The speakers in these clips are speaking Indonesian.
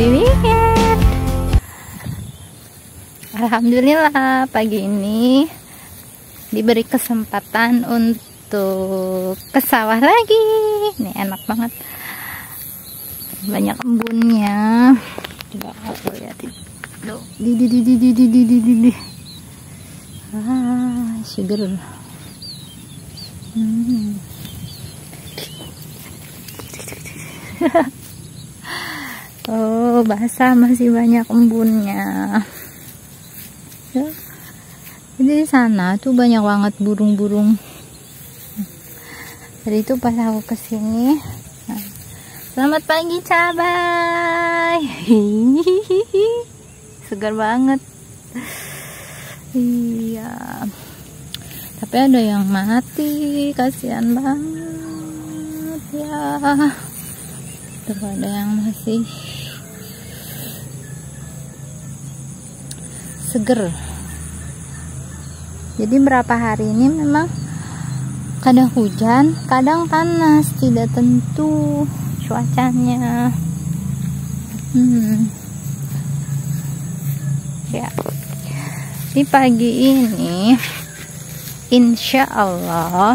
happy weekend. Alhamdulillah pagi ini diberi kesempatan untuk ke sawah lagi. Ini enak banget, banyak embunnya. Coba aku lihatin. Seger. Oh, basah, masih banyak embunnya. Jadi di sana tuh banyak banget burung-burung. Jadi itu pas aku kesini. Selamat pagi cabai. Segar banget. Iya. Tapi ada yang mati, kasihan banget ya. Terus ada yang masih seger. Jadi berapa hari ini memang kadang hujan, kadang panas, tidak tentu cuacanya. Ya. Di pagi ini insya Allah,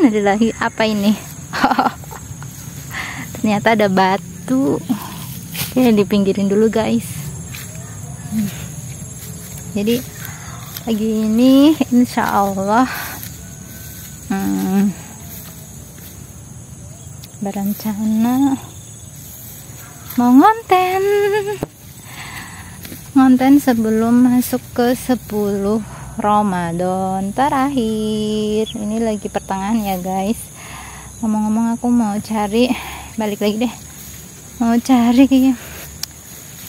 ini apa ini? Ternyata ada batu. Ya, dipinggirin dulu guys. Jadi pagi ini insya Allah berencana mau ngonten sebelum masuk ke 10 Ramadan terakhir. Ini lagi pertengahan ya guys. Ngomong-ngomong aku mau cari, balik lagi deh, mau cari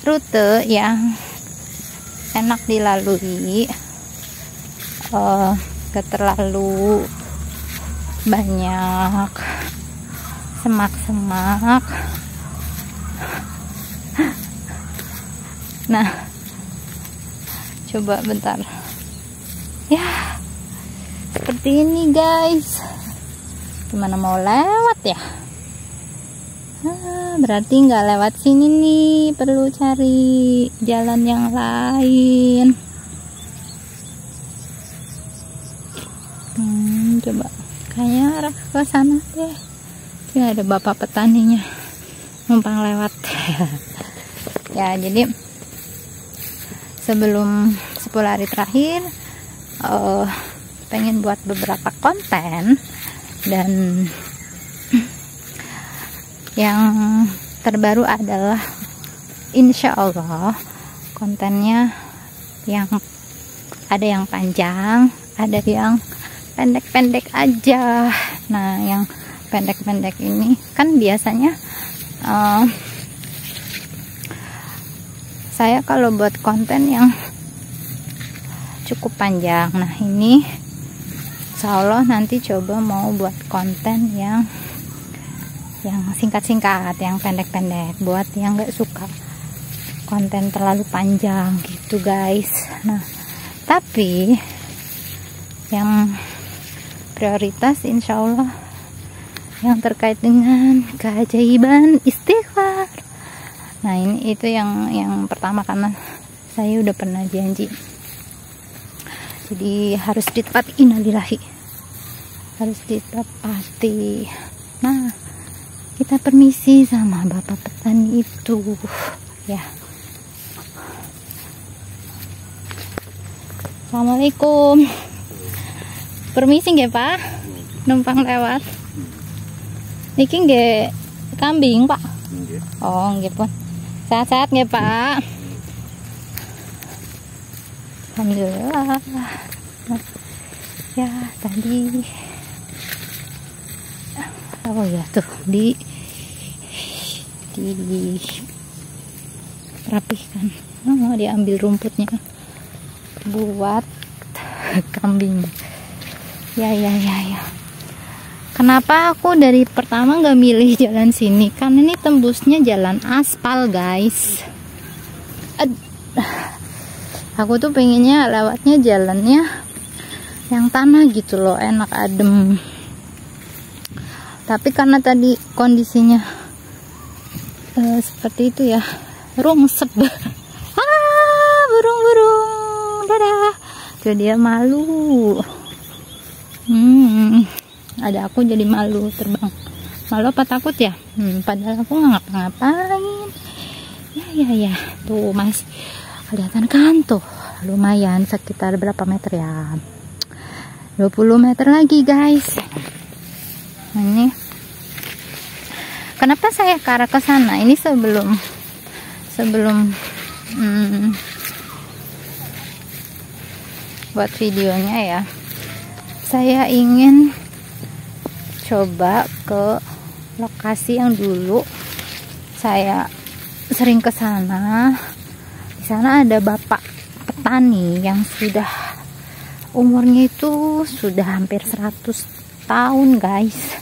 rute yang enak dilalui, gak terlalu banyak semak-semak. Nah, coba bentar ya, seperti ini guys. Gimana mau lewat ya? Berarti nggak lewat sini nih, perlu cari jalan yang lain. Coba kayaknya arah ke sana deh. Ini ada bapak petaninya numpang lewat. Ya, jadi sebelum 10 hari terakhir pengen buat beberapa konten, dan yang terbaru adalah insya Allah kontennya yang ada yang panjang, ada yang pendek-pendek aja. Nah, yang pendek-pendek ini kan biasanya saya kalau buat konten yang cukup panjang. Nah, ini insya Allah nanti coba mau buat konten yang singkat-singkat, yang pendek-pendek, buat yang nggak suka konten terlalu panjang gitu guys. Nah, tapi yang prioritas insya Allah yang terkait dengan keajaiban istighfar. Nah, ini itu yang pertama, karena saya udah pernah janji. Jadi harus ditepati, innalillahi, harus ditepati. Nah, kita permisi sama bapak petani itu ya. Assalamualaikum, permisi nggih pak, numpang lewat niki nggih kambing pak? Oh nggih pun, sehat-sehat nggih pak? Alhamdulillah. Ya, tadi oh ya tuh di rapihkan. Oh, diambil rumputnya buat kambing. Ya. Kenapa aku dari pertama nggak milih jalan sini? Kan ini tembusnya jalan aspal, guys. Aku tuh pengennya lewatnya jalannya yang tanah gitu loh, enak adem. Tapi karena tadi kondisinya seperti itu ya, rungsep. Ah, burung-burung, dadah. Tuh dia malu. Ada aku jadi malu terbang. Malu apa takut ya? Padahal aku nggak ngapa-ngapain. Ya. Tuh Mas, kelihatan kan tuh. Lumayan sekitar berapa meter ya? 20 meter lagi guys. Ini. Kenapa saya ke arah ke sana? Ini sebelum buat videonya ya, saya ingin coba ke lokasi yang dulu saya sering ke sana. Di sana ada bapak petani yang sudah umurnya itu sudah hampir 100 tahun guys.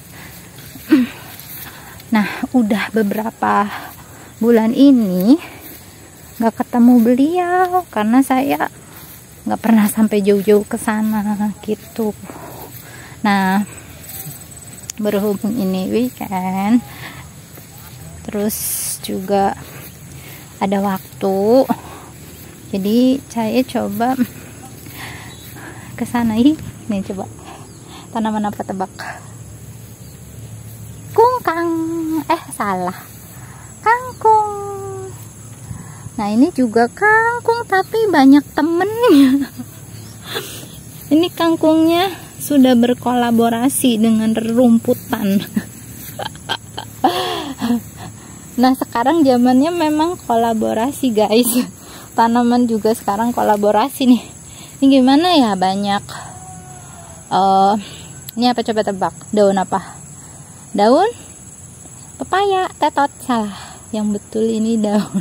Nah, udah beberapa bulan ini nggak ketemu beliau karena saya nggak pernah sampai jauh-jauh ke sana gitu. Nah, berhubung ini weekend, terus juga ada waktu, jadi saya coba ke sana. Ini coba tanaman apa, tebak? Kungkang, salah, kangkung. Nah, ini juga kangkung tapi banyak temennya. Ini kangkungnya sudah berkolaborasi dengan rumputan. Nah, sekarang zamannya memang kolaborasi guys. Tanaman juga sekarang kolaborasi nih. Ini gimana ya, banyak ini apa, coba tebak? Daun apa? Daun pepaya, tetot, salah. Yang betul ini daun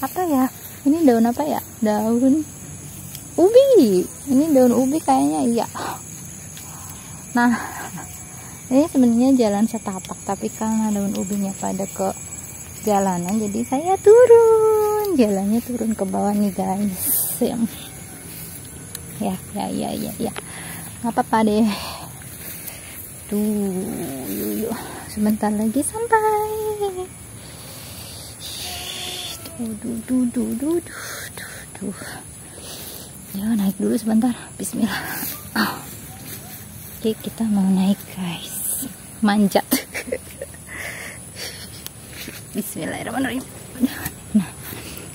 apa ya, ini daun apa ya, daun ubi. Ini daun ubi kayaknya, iya. Nah, ini sebenarnya jalan setapak, tapi karena daun ubinya pada ke jalanan, jadi saya turun, jalannya turun ke bawah nih guys. Ya nggak apa-apa deh. Tuh, yuk. Sebentar lagi sampai. Duh. Ya, naik dulu sebentar. Bismillah. Oke, kita mau naik guys. Manjat. Bismillahirrahmanirrahim.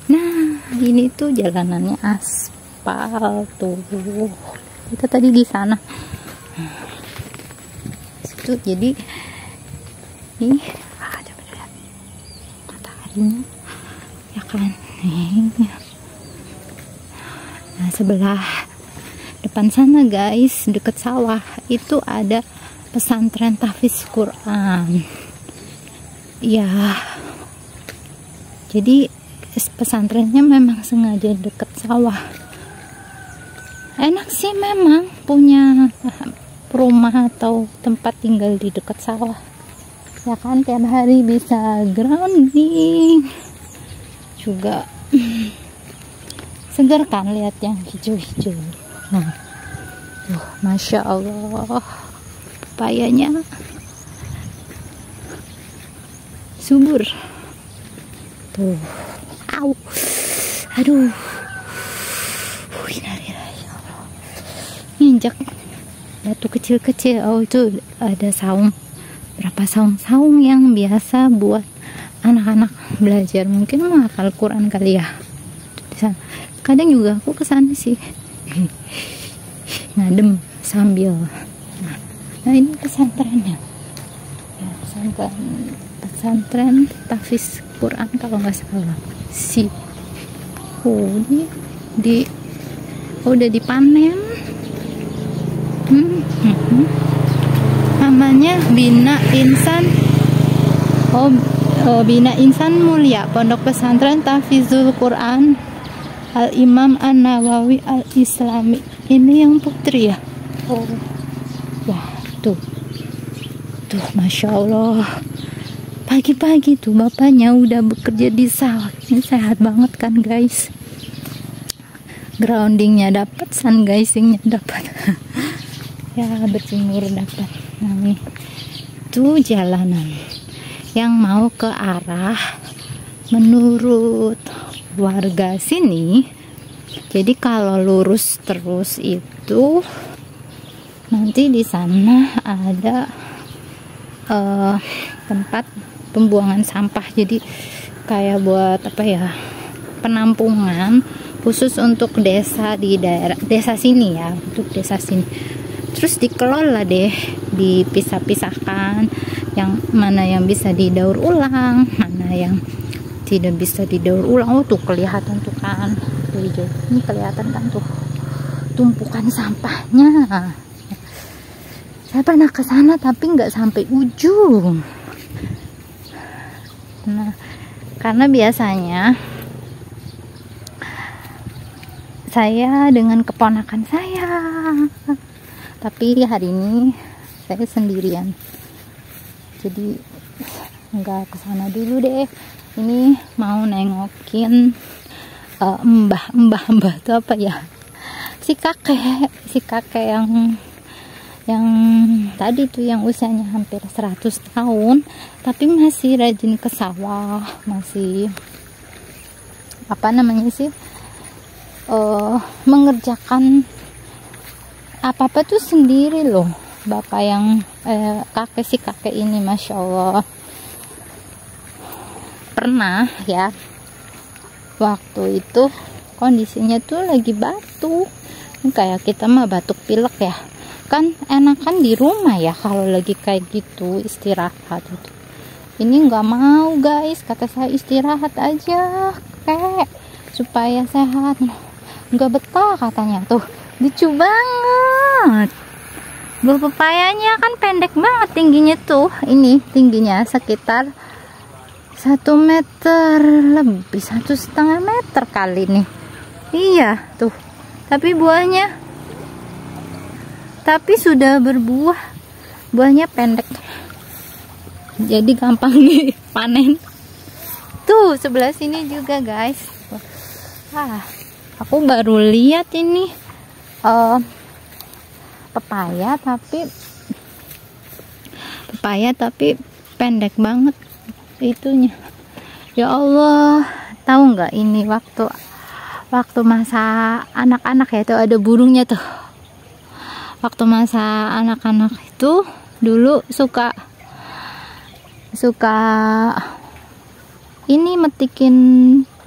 Nah, ini tuh jalanannya aspal tuh. Kita tadi di sana. Situ jadi ini coba lihat. Mataharinya ya kan. Nah, sebelah depan sana guys, deket sawah itu ada pesantren Tahfiz Quran. Ya, jadi pesantrennya memang sengaja deket sawah. Enak sih memang punya rumah atau tempat tinggal di deket sawah. Ya kan, tiap hari bisa grounding. Juga segar kan, lihat yang hijau-hijau. Nah, tuh, masya Allah, pepayanya subur tuh. Aduh, nginjak batu kecil-kecil. Itu ada saung, berapa saung yang biasa buat anak-anak belajar, mungkin menghafal Quran kali ya. Kadang juga aku kesana sih ngadem sambil. Nah, ini pesantrennya ya, pesantren Tahfiz Quran kalau nggak salah sih. Udah dipanen. Namanya Bina Insan. Bina Insan Mulia, Pondok Pesantren Tahfizul Quran Al Imam An Nawawi Al Islami. Ini yang putri ya. Wah, tuh masya Allah, pagi-pagi tuh bapaknya udah bekerja di sawah. Ini sehat banget kan guys, groundingnya dapat, sun guysingnya dapat. Ya, berjemur dapat. Nah, tuh jalanan yang mau ke arah menurut warga sini. Jadi kalau lurus terus itu nanti di sana ada tempat pembuangan sampah. Jadi kayak buat apa ya, penampungan khusus untuk desa di daerah desa sini ya, untuk desa sini. Terus dikelola deh, dipisah-pisahkan yang mana yang bisa didaur ulang, mana yang tidak bisa didaur ulang. Oh tuh kelihatan tuh kan, ini kelihatan kan tuh tumpukan sampahnya. Saya pernah ke sana tapi nggak sampai ujung. Nah, karena biasanya saya dengan keponakan saya, tapi hari ini saya sendirian. Jadi nggak ke sana dulu deh. Ini mau nengokin mbah itu apa ya, si kakek yang tadi tuh yang usianya hampir 100 tahun tapi masih rajin ke sawah, masih apa namanya sih, mengerjakan apa-apa tuh sendiri loh bapak yang si kakek ini. Masya Allah, pernah ya waktu itu kondisinya tuh lagi batuk. Ini kayak kita mah batuk pilek ya kan, enakan di rumah ya kalau lagi kayak gitu istirahat gitu. Ini nggak mau guys, kata saya istirahat aja kayak supaya sehat, nggak betah katanya tuh, lucu banget. Buah pepayanya kan pendek banget tingginya tuh, ini tingginya sekitar 1 meter lebih, 1,5 meter kali nih. Iya tuh, tapi buahnya, tapi sudah berbuah, buahnya pendek jadi gampang dipanen. Tuh sebelah sini juga guys. Wah, aku baru lihat ini pepaya tapi pendek banget itunya. Ya Allah, tahu nggak ini waktu masa anak-anak ya, tuh ada burungnya tuh. Waktu masa anak-anak itu dulu suka ini metikin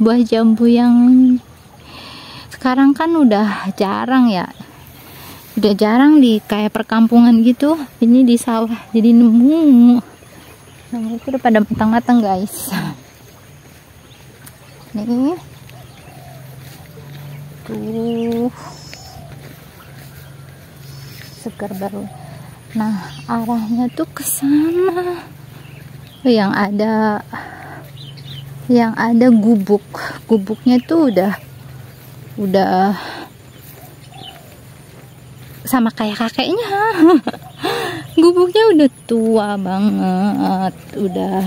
buah jambu, yang sekarang kan udah jarang ya, udah jarang di kayak perkampungan gitu. Ini di sawah jadi nemu itu udah pada matang-matang guys. Nih tuh segar baru. Nah arahnya tuh ke sana, yang ada gubuknya tuh udah sama kayak kakeknya. Gubuknya udah tua banget, udah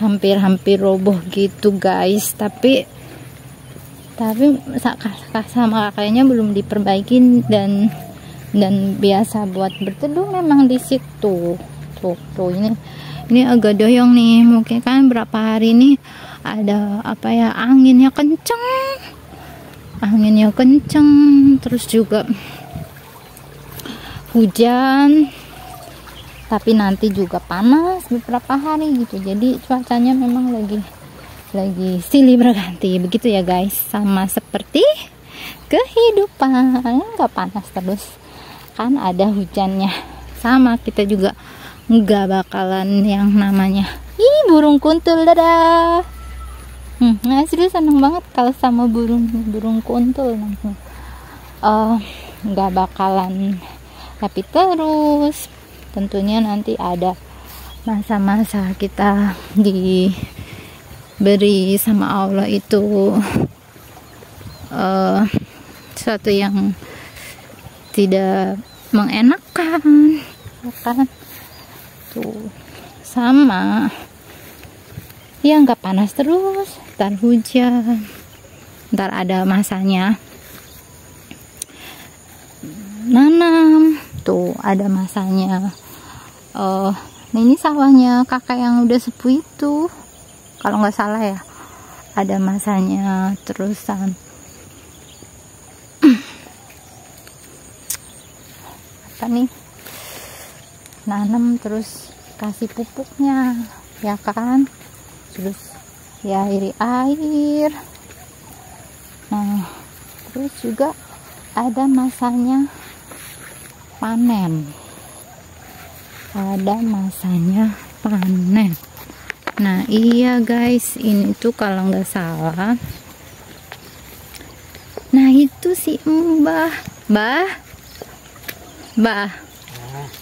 hampir roboh gitu guys, tapi sama kakaknya belum diperbaikin, dan biasa buat berteduh memang di situ. Tuh ini agak doyong nih, mungkin kan berapa hari ini ada apa ya, anginnya kenceng terus juga hujan, tapi nanti juga panas beberapa hari gitu. Jadi cuacanya memang lagi silih berganti begitu ya guys, sama seperti kehidupan, nggak panas terus kan, ada hujannya. Sama kita juga nggak bakalan yang namanya burung kuntul. Dadah. Asli seneng banget kalau sama burung kuntul. Nggak bakalan tapi terus tentunya nanti ada masa-masa kita diberi sama Allah itu sesuatu yang tidak mengenakan kan tuh. Sama ya nggak panas terus, ntar hujan, ntar ada masanya nanam, tuh ada masanya Nah, ini sawahnya kakak yang udah sepuh itu, kalau nggak salah ya, ada masanya terusan. Apa nih, nanam terus kasih pupuknya ya kan, terus ya airi air. Nah, terus juga ada masanya panen. Nah, iya guys, ini tuh kalau nggak salah. Nah, itu si Mbah. Mbah.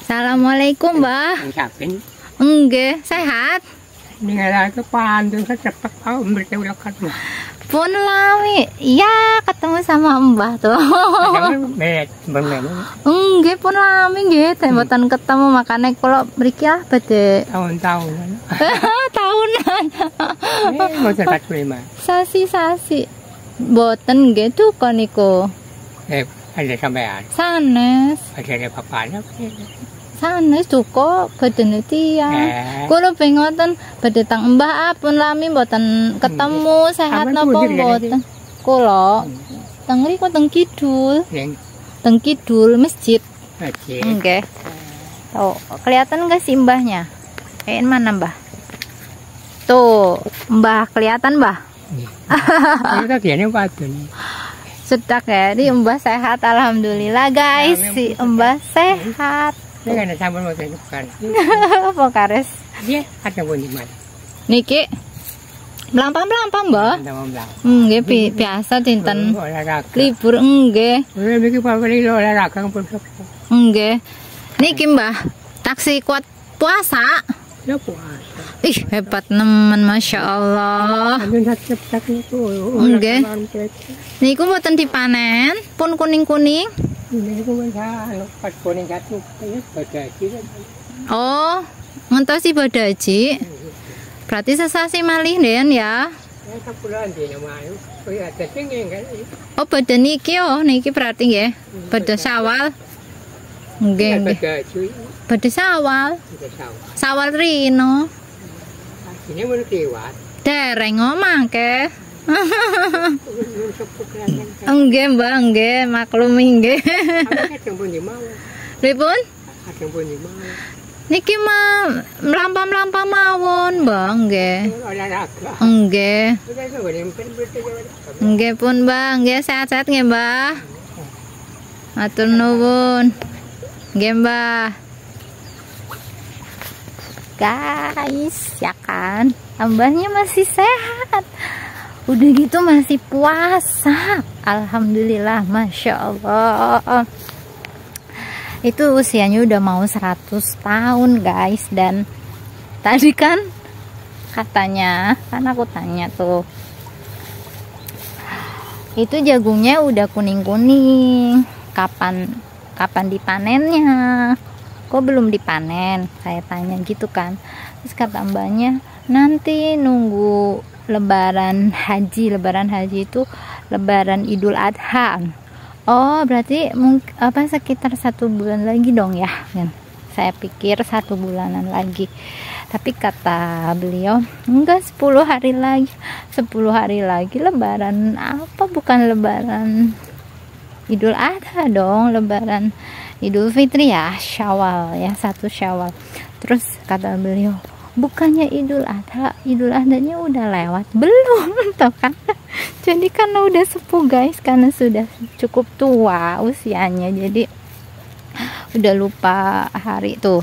Assalamualaikum, Mbah. Nggih, sehat? Ninggal ke pandung cepet om bertulakan. Pun lami, ya ketemu sama Mbah tuh. Enggak pun lami gitu, tembotan ketemu makanya kalau beriki apa deh? Tahun-tahunan. Tahunan. Mau cepat berima. Sasi-sasi, boten gitu koniko. Ada sampean. Sanes. Ada papanya. Sanes tuh kok beden tiang. Kalau pengotan bedetang Mbah apun lami boten ketemu sehat nopo boten. Kulo tengri kok teng kidul. Teng kidul masjid. Oke. Tuh, kelihatan nggak sih Mbahnya? Kayak mana Mbah? Tuh, Mbah kelihatan Mbah. Sudah ya, di Mbah sehat alhamdulillah guys. Si Mbah sehat. Ini ada sambal mau saya bukan. Pokares. Iya, ada bunyi mana? Niki. Melampam-melampam, Mbah. Nggih, biasa dinten libur nggih. Niki pamane olahraga pun. Nggih. Niki, Mbah, taksi kuat puasa. Ya puasa. Ih, hebat nemen, Masya Allah. Nggih. Niku mboten dipanen, pun kuning-kuning. Oh, ngentos si badaji. Berarti sesasi malih den ya. Oh, badan niki oh, niki berarti nggih. Badan Syawal. Nggih, nggih. Badan Syawal. Syawal rino. Ini mun kiwat. Dereng mangke. Nggih Mbah, nggih maklumi nggih. Pripun? Niki mah mlampah-mlampah mawon, Mbah, nggih. Nggih. Nggih pun, Mbah, nggih sehat-sehat nggih, Mbah. Matur nuwun. Nggih, Mbah. Guys, ya kan? Mbahnya masih sehat. Udah gitu masih puasa, alhamdulillah, Masya Allah. Itu usianya udah mau 100 tahun guys. Dan tadi kan katanya, kan aku tanya tuh, itu jagungnya udah kuning-kuning, kapan dipanennya, kok belum dipanen, saya tanya gitu kan. Terus kata mbaknya, nanti nunggu lebaran haji itu lebaran Idul Adha. Oh, berarti apa sekitar 1 bulan lagi dong ya. Saya pikir 1 bulanan lagi, tapi kata beliau enggak, 10 hari lagi. 10 hari lagi lebaran apa, bukan lebaran Idul Adha dong, lebaran Idul Fitri ya, Syawal ya, 1 Syawal. Terus kata beliau, bukannya Idul Adha, Idul Adhanya udah lewat belum toh kan? Jadi karena udah sepuh guys, karena sudah cukup tua usianya, jadi udah lupa hari tuh.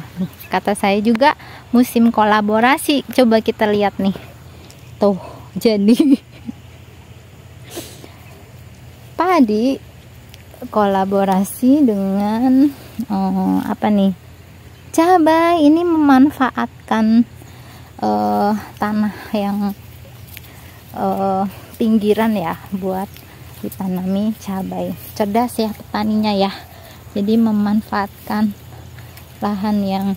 Kata saya juga musim kolaborasi, coba kita lihat nih tuh. Jadi padi kolaborasi dengan apa nih, cabai. Ini memanfaatkan tanah yang pinggiran ya buat ditanami cabai. Cerdas ya petaninya ya, jadi memanfaatkan lahan yang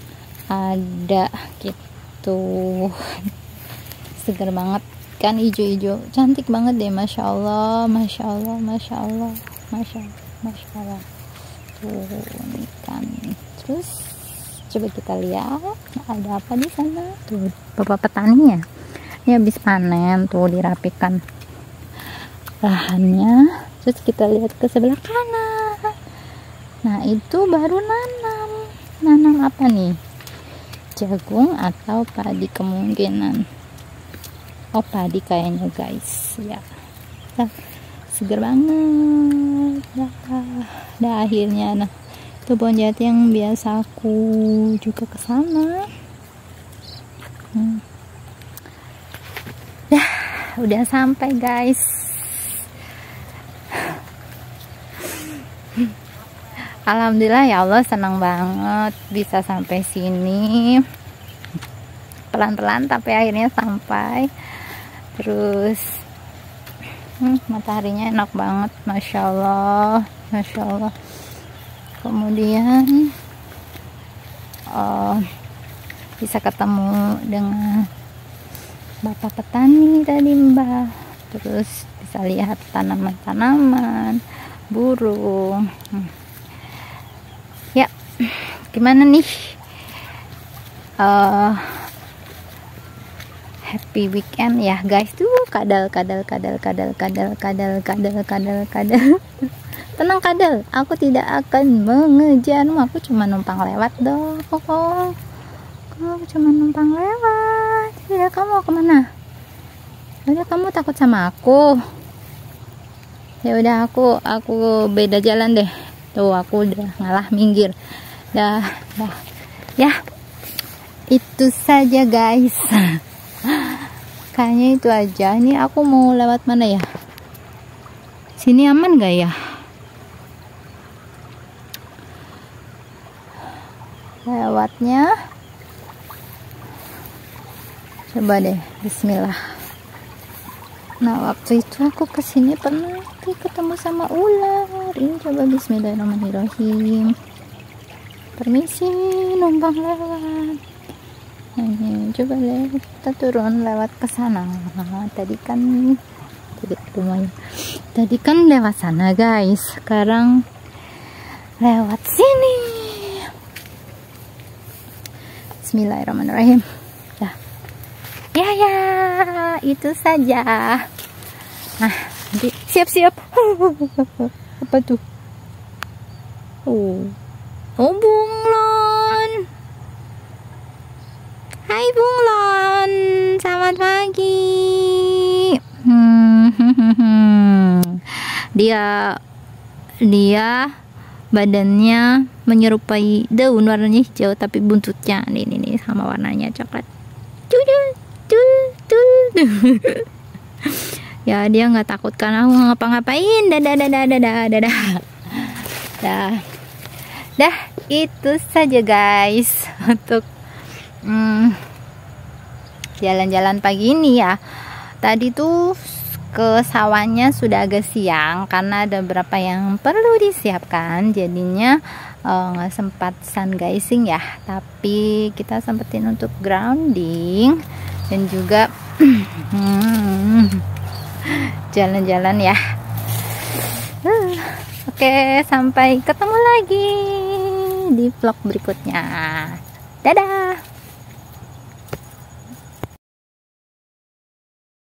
ada gitu. Seger banget kan, hijau-hijau cantik banget deh, Masya Allah, Masya Allah, Masya Allah, Masya Allah, Masya Allah. Tuh, ini kan. Terus Coba kita lihat ada apa di sana. Tuh bapak petaninya, ini habis panen tuh dirapikan lahannya. Terus kita lihat ke sebelah kanan, nah itu baru nanam. Nanam apa nih? Jagung atau padi kemungkinan. Oh padi kayaknya guys ya. Nah, seger banget ya. Nah akhirnya nah itu pohon jati yang biasa aku juga kesana. Udah sampai guys. Alhamdulillah ya Allah, senang banget bisa sampai sini. Pelan-pelan tapi akhirnya sampai. Terus mataharinya enak banget, masya Allah, masya Allah. Kemudian bisa ketemu dengan bapak petani tadi mbak. Terus bisa lihat tanaman-tanaman, burung. Ya gimana nih, happy weekend ya guys. Tuh kadal. Tenang kadal, aku tidak akan mengejarmu, aku cuma numpang lewat dong. Aku cuma numpang lewat ya. Kamu mau kemana? Udah kamu takut sama aku? Ya udah aku beda jalan deh. Tuh aku udah ngalah minggir. Dah. Ya. Itu saja guys. Kayaknya itu aja. Ini aku mau lewat mana ya? Sini aman gak ya? Lewatnya. Coba deh, bismillah. Nah waktu itu aku kesini pernah ketemu sama ular. Ini coba bismillahirrahmanirrahim. Permisi numpang lewat. Ini coba deh kita turun lewat ke sana. Tadi kan lewat sana guys. Sekarang lewat sini. Bismillahirrahmanirrahim. Ya, itu saja. Nah, nanti siap-siap. Apa tuh? Oh, bunglon. Hai bunglon, selamat pagi. Dia badannya menyerupai daun, warnanya hijau tapi buntutnya ini sama warnanya coklat. Ya dia nggak takut karena aku ngapa-ngapain. Dah itu saja guys untuk jalan-jalan pagi ini ya. Tadi tuh ke sawahnya sudah agak siang karena ada beberapa yang perlu disiapkan, jadinya nggak sempat sunrising ya, tapi kita sempetin untuk grounding dan juga jalan-jalan ya. Oke, sampai ketemu lagi di vlog berikutnya. Dadah.